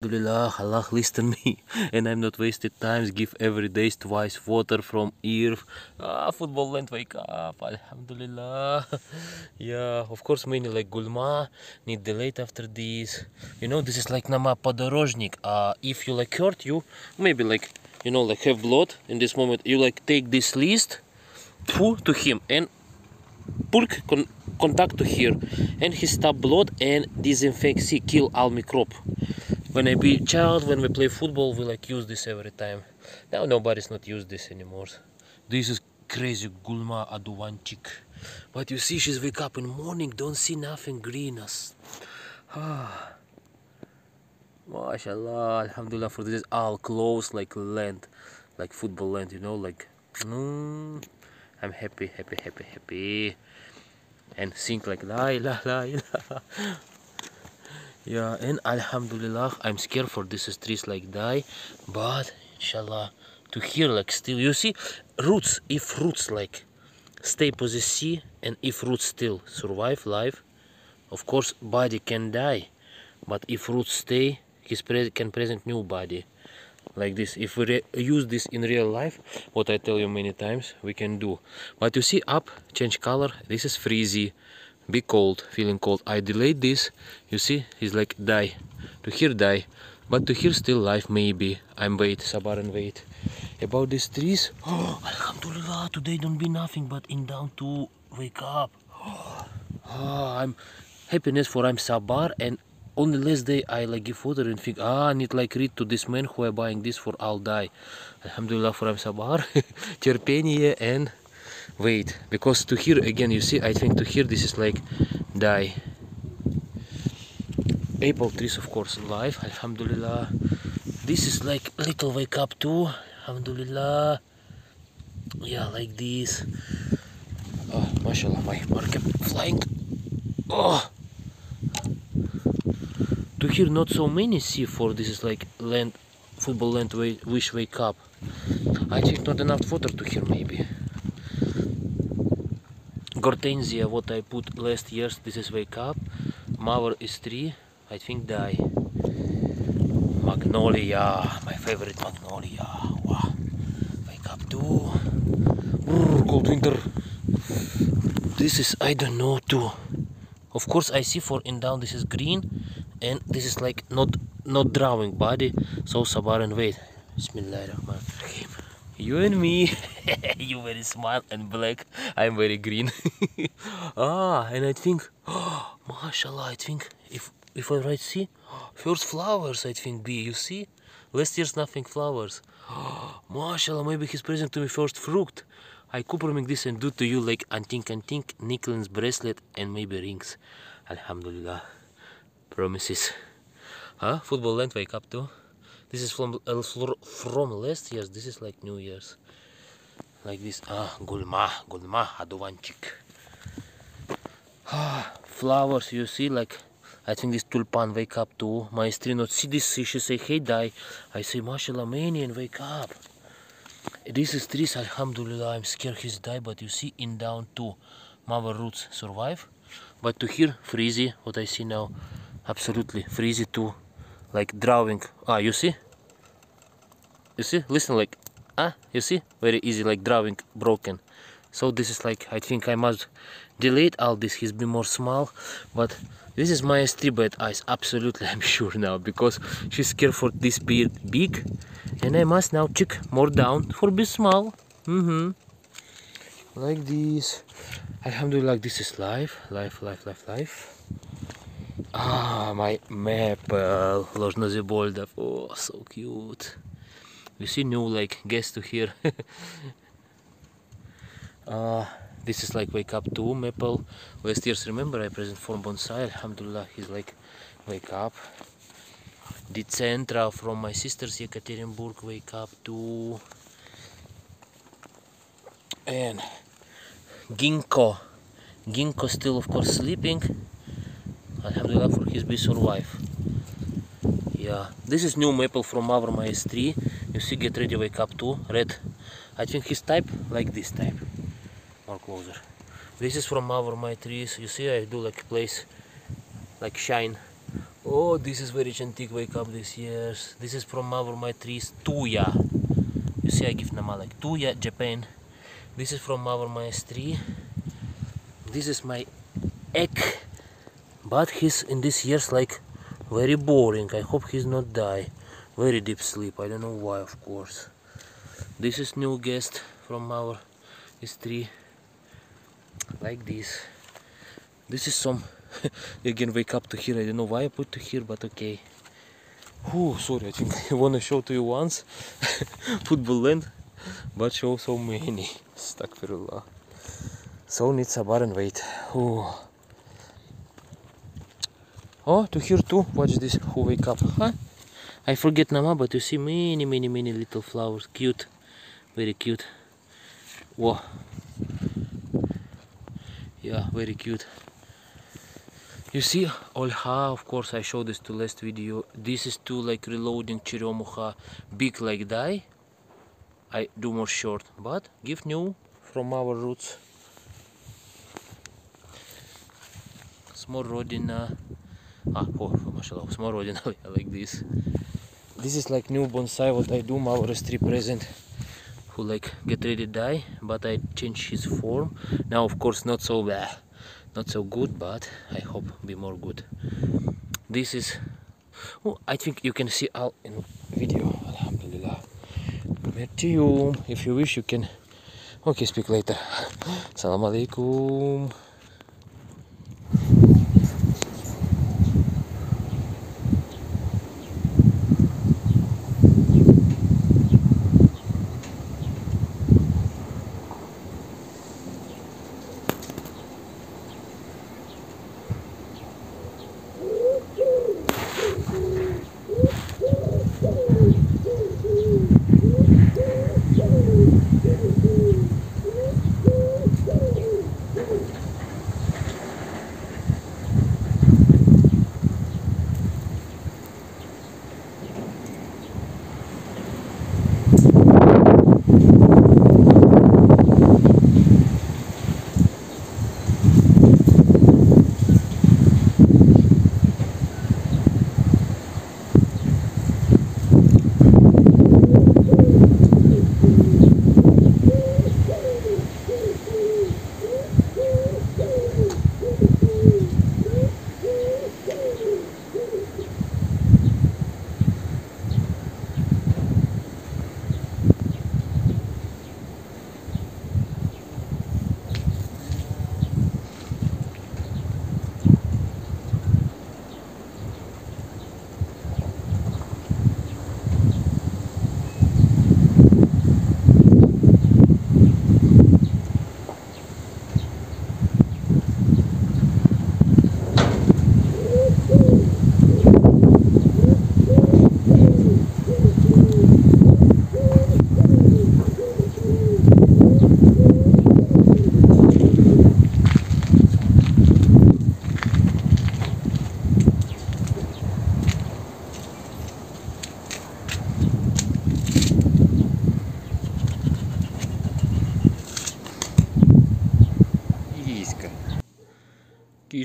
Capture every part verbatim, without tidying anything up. Alhamdulillah, Allah listen me and I'm not wasted times. Give every day twice water from earth. Ah, football land, wake up. Alhamdulillah. Yeah, of course many like gulma need delayed after this. You know, this is like nama Podorozhnik. Uh, if you like hurt you, maybe like, you know, like have blood in this moment, you like take this list to him and pulk con contact to here and he stop blood and disinfect, see, kill all microbe. When I be child, when we play football, we like use this every time. Now nobody's not use this anymore. This is crazy gulma aduvanchik. But you see, she's wake up in morning, don't see nothing green as. Ah. MashaAllah, alhamdulillah for this. All close like land, like football land, you know, like. Mm, I'm happy, happy, happy, happy. And think like la la la la. Yeah, and alhamdulillah, I'm scared for this trees like die, but inshallah, to here like still, you see, roots, if roots like stay for the sea, and if roots still survive life, of course, body can die, but if roots stay, his pre can present new body, like this. If we use this in real life, what I tell you many times, we can do. But you see, up, change color, this is freezy. Be cold, feeling cold. I delayed this, you see, he's like die, to here die, but to here still life maybe. I'm wait, sabar and wait. About these trees, oh, alhamdulillah, today don't be nothing but in down to wake up. Oh, I'm happiness for I'm sabar and on the last day I like give water and think, ah, I need like read to this man who are buying this for I'll die. Alhamdulillah for I'm sabar, terpenie and wait, because to here again, you see, I think to here this is like die. Apple trees, of course, alive, alhamdulillah. This is like little wake up too, alhamdulillah. Yeah, like this. Oh, mashallah, my market flying. Oh, to here not so many see for this is like land, football land, wish wake up. I think not enough water to here maybe. Gortenziya, what I put last year, this is wake up. Mawar is three, I think die. Magnolia, my favorite magnolia. Wow. Wake up too. Brrr, cold winter. This is, I don't know too. Of course I see for in down this is green and this is like not not drawing body. So sabar and wait. Bismillahirrahmanirrahim. You and me. You very smart and black. I'm very green. Ah, and I think, oh, mashallah, I think if if I right see, first flowers I think be. You see, last year's nothing flowers. Oh, mashallah, maybe he's present to me first fruit. I compromise this and do to you like anting anting necklace, bracelet, and maybe rings. Alhamdulillah, promises. Huh? Football land, wake up too. This is from uh, from last year's. This is like New Year's, like this. Ah, gulma, gulma, adovanchik. Ah, flowers. You see, like I think this tulpan wake up too. My sister not see this. She say, "Hey, die." I say, "Mashallah, many and wake up." This is trees. Alhamdulillah, I'm scared he's die, but you see, in down too. Mawar roots survive, but to here freezy. What I see now, absolutely freezy too. Like drawing, ah, you see, you see, listen, like, ah, you see, very easy, like drawing broken. So this is like, I think I must delete all this. He's been more small, but this is my three bad eyes. Absolutely, I'm sure now because she's scared for this beard big, and I must now check more down for be small. Mm-hmm. Like this. Alhamdulillah, this is life, life, life, life, life. Ah, my maple, Ложнозебольдов, oh, so cute. You see new, like, guess to here. uh, this is like wake up too, maple. Last year's, remember, I present from bonsai, alhamdulillah, he's like wake up. Decentra from my sister's Yekaterinburg, wake up too. And ginkgo, ginkgo still, of course, sleeping. Alhamdulillah for his be survive. Yeah, this is new maple from our Maes tree. You see, get ready, wake up too. Red. I think his type like this type. More closer. This is from our my trees. You see, I do like place, like shine, Oh, this is very gentic wake up this year. This is from Mawar, my trees, Tuya. You see, I give Nama like Tuya, Japan. This is from Mawar, my tree. This is my egg, but he's in this year's like very boring. I hope he's not die. Very deep sleep. I don't know why, of course. This is new guest from our tree. Like this. This is some again wake up to here. I don't know why I put to here, but okay. Oh, sorry, I think I wanna show to you once football land, but show so many. Astaghfirullah. So needs a bar and wait. Oh. Oh, to here too. Watch this. Who wake up? Huh? I forget Nama, but you see many, many, many little flowers. Cute, very cute. Whoa. Yeah, very cute. You see Olha. Of course, I showed this to last video. This is too like reloading Cheryomukha, big like die. I do more short, but give new from our roots. Small rodina. Ah, oh, mashallah, small rodina like this. This is like new bonsai what I do, Mawar tree present, who like get ready to die, but I change his form. Now of course not so bad, not so good, but I hope be more good. This is, oh, I think you can see all in video, alhamdulillah. If you wish you can, okay, speak later. Assalamu alaikum.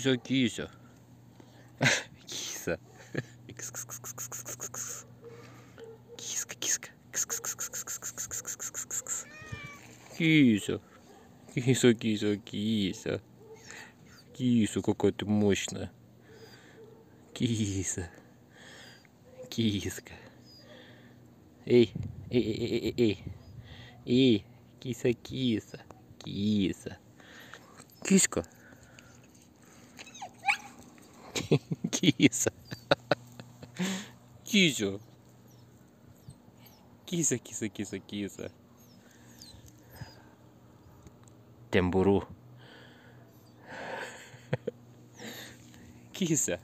Киса, киса. Киса. Киска, киска. Киса. Киса, киса, киса. Киса, какая ты мощная. Киса. Киска. Эй, эй, эй, эй, эй. Эй, киса, киса. Киса. Киска. Киса. Киса. Киса, киса, киса, киса. Тембуру. Киса.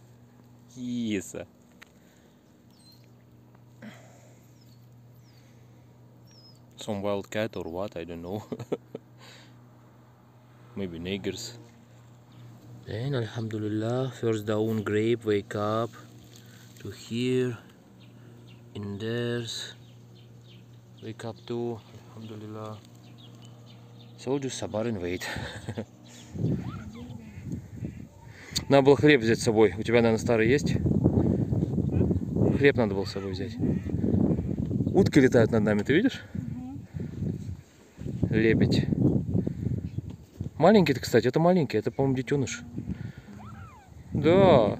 Киса. Some wild cat or what, I don't know. Maybe niggers. Then alhamdulillah, first down grape wake up to here, in there's wake up to alhamdulillah. So just sabar and wait. Надо было хлеб взять с собой. У тебя, наверное, старый есть? Реп надо было с собой взять. Утки летают над нами, ты видишь? Угу. Лебедь. Маленький-то, кстати, это маленький, это, по-моему, детеныш. Да.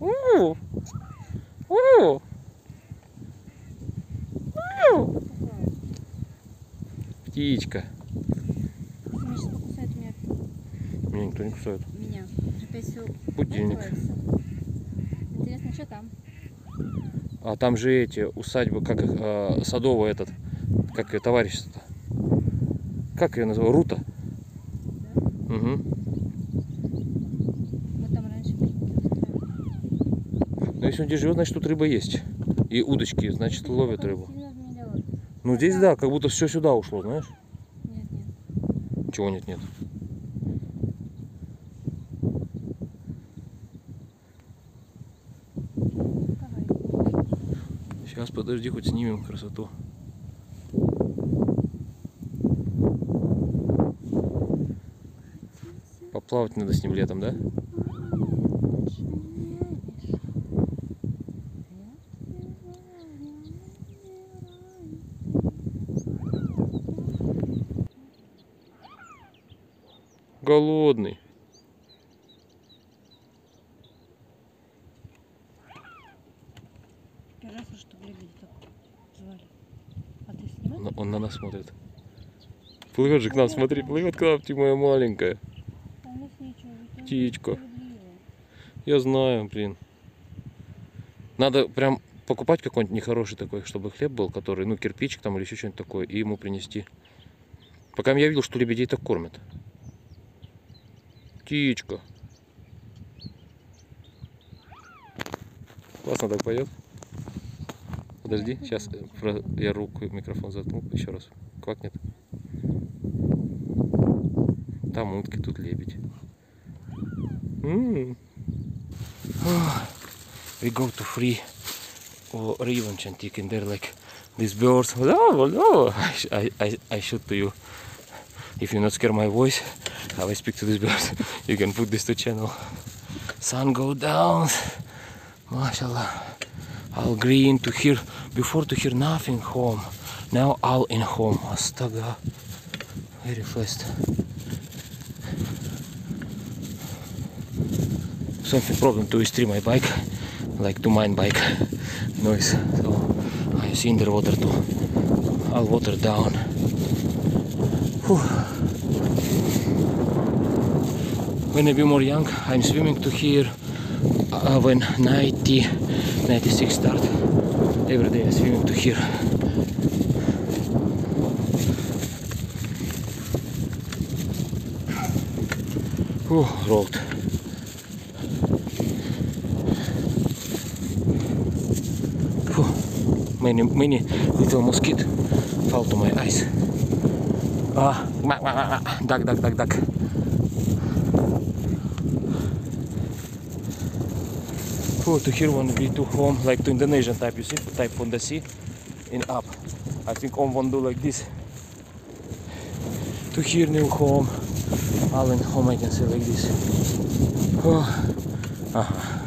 У-у-у. У-у-у. У-у-у. Птичка. Меня никто не кусает. Меня. Будильник. Интересно, что там? А там же эти усадьбы, как э, садовый этот, как ее товарищество-то. Как ее называют? Рута. Да? Угу. Вот там раньше были. Ну, если он здесь живет, значит тут рыба есть. И удочки, значит, это ловят рыбу. Ну здесь да, как будто все сюда ушло, знаешь? Нет, нет. Чего нет, нет? Сейчас, подожди, хоть снимем красоту. Поплавать надо с ним летом, да? Голодный. Он на нас смотрит. Плывет же к нам, смотри, плывет к нам, ты моя маленькая. Птичка. Я знаю, блин. Надо прям покупать какой-нибудь нехороший такой, чтобы хлеб был, который, ну, кирпичик там или еще что-нибудь такое, и ему принести. Пока я видел, что лебедей так кормят. Птичка. Классно так поет. Подожди, сейчас я руку микрофон заткну, еще раз квакнет. Там утки, тут лебедь. Mm. We go to free or even chantik in there like these birds. No, no, I, I, I shoot to you. If you not scare my voice, I will speak to these birds. You can put this to channel. Sun go down. Mashallah. All green to hear, before to hear nothing home, now all in home. Astaga, very fast. Something problem to stream my bike, like to mine bike noise. So I see in the water too. All water down. Whew. When I be more young, I'm swimming to here. Uh, when ninety ninety-six start, every day I swim to here. Oh, road. Oh, many, many little mosquito fall to my eyes. Ah, duck, duck, duck, duck. To here one be to home like to Indonesian type, you see, type on the sea and up. I think on one do like this. To here new home, all in home I can say like this. Oh, ah,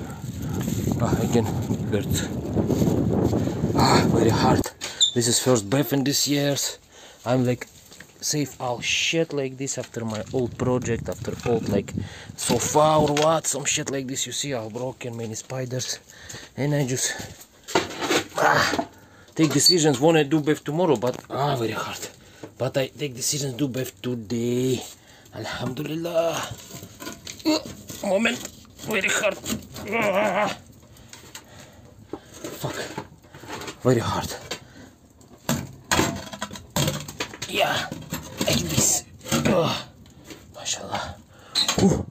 ah again birds. Ah, very hard. This is first bath in this years. I'm like save all shit like this after my old project, after old like sofa or what, some shit like this, you see, all broken, many spiders, and I just ah, take decisions when I do bath tomorrow, but ah, very hard, but I take decisions do bath today, alhamdulillah. Oh, moment, very hard, ah. Fuck, very hard, yeah. Like this. Oh, mashallah. Ooh.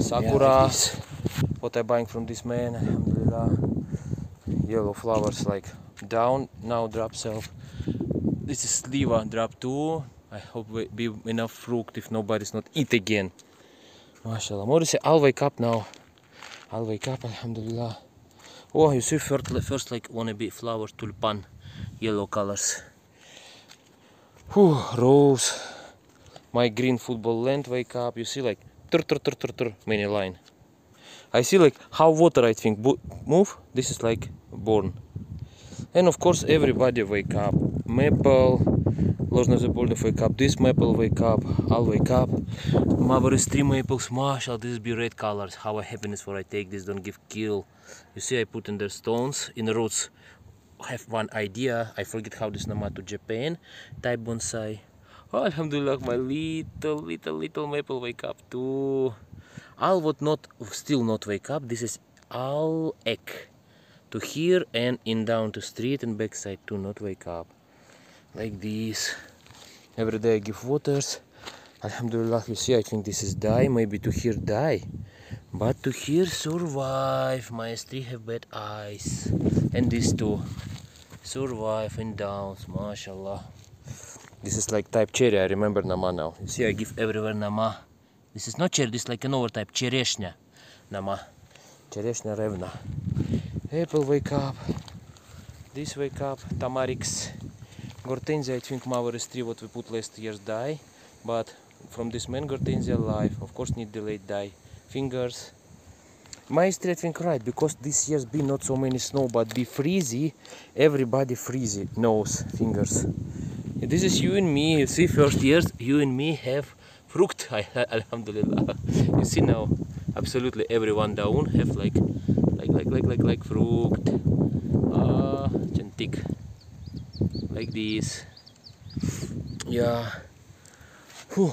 Sakura. Yeah, like what I buying from this man, alhamdulillah. Yellow flowers like down, now drop self. This is Sliva, drop two. I hope we be enough fruit if nobody's not eat again. Mashallah. More say I'll wake up now. I'll wake up, alhamdulillah. Oh, you see first, first like wanna be flowers, tulpan, yellow colors. Whew, rose, my green football land wake up, you see like tur tur tur tur tur many line. I see like how water, I think, move. This is like born. And of course everybody wake up. Maple, Ложная Запольна wake up, this maple wake up, I'll wake up. Mawar is three maples, marshal, this be red colors. How I happiness for I take this, don't give kill. You see I put in the stones, in the roots. I have one idea, I forget how this nama to Japan, type bonsai. Oh, alhamdulillah, my little, little, little maple wake up too. I'll would not, still not wake up, this is all ek. To here and in down to street and backside to not wake up. Like this. Every day I give waters. Alhamdulillah, you see, I think this is die, maybe to here die. But to here survive. My tree have bad eyes. And this too. Survive and downs, mashallah. This is like type cherry, I remember nama now. You see, I give everywhere nama. This is not cherry, this is like another type, Cereshnya nama. Cereshnya revna. Apple wake up. This wake up. Tamarix. Gortenziya, I think Mawar is tree what we put last year's die. But from this man Gortenziya life, of course need delayed die. Fingers. My tree, I think right, because this year's be not so many snow, but be freezy. Everybody freezy. Nose, fingers. This is you and me. You see, first years you and me have fruit. Alhamdulillah. You see now, absolutely everyone down have like. Like, like, like, like, fruit, ah, gentik, like this, yeah. Whew.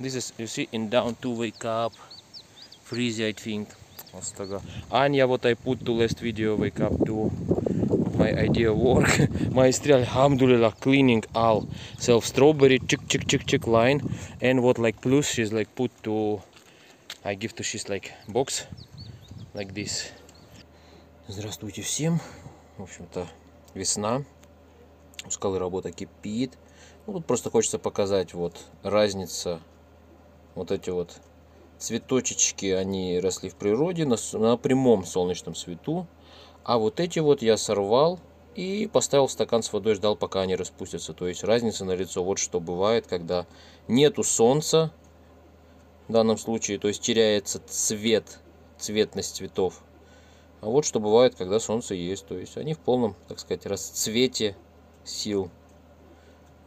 This is, you see, in down to wake up, freeze, I think, Anya, what I put to last video, wake up to my idea work, my style, alhamdulillah, cleaning all, self strawberry, chick, chick, chick, chick line, and what like plus, she's like put to, I give to she's like box. Like this. Здравствуйте всем. В общем-то, весна. У скалы работа кипит. Ну, тут просто хочется показать вот разница. Вот эти вот цветочечки, они росли в природе на, на прямом солнечном свету. А вот эти вот я сорвал и поставил в стакан с водой, ждал, пока они распустятся. То есть разница налицо. Вот что бывает, когда нету солнца. В данном случае, то есть теряется цвет. Цветность цветов. А вот что бывает, когда солнце есть. То есть они в полном, так сказать, расцвете сил.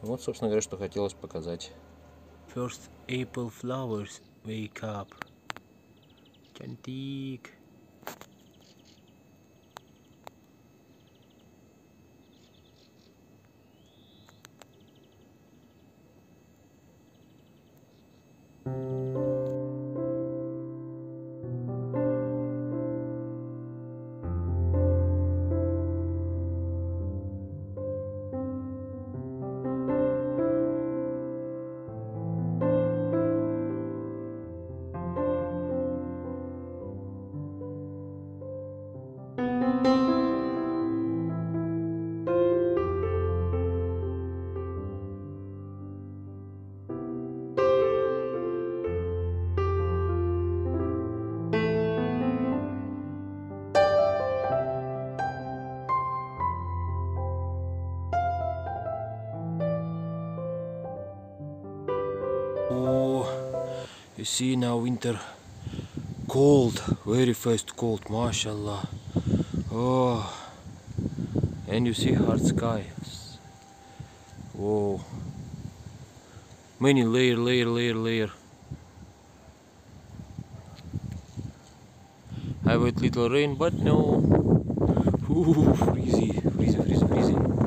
Вот, собственно говоря, что хотелось показать. First April flowers wake up. Чантик. You see now winter cold, very fast cold, mashallah. Oh, and you see hard skies. Whoa, many layer, layer, layer, layer. I wait little rain, but no. Ooh, freezy, freezy, freezy, freezy.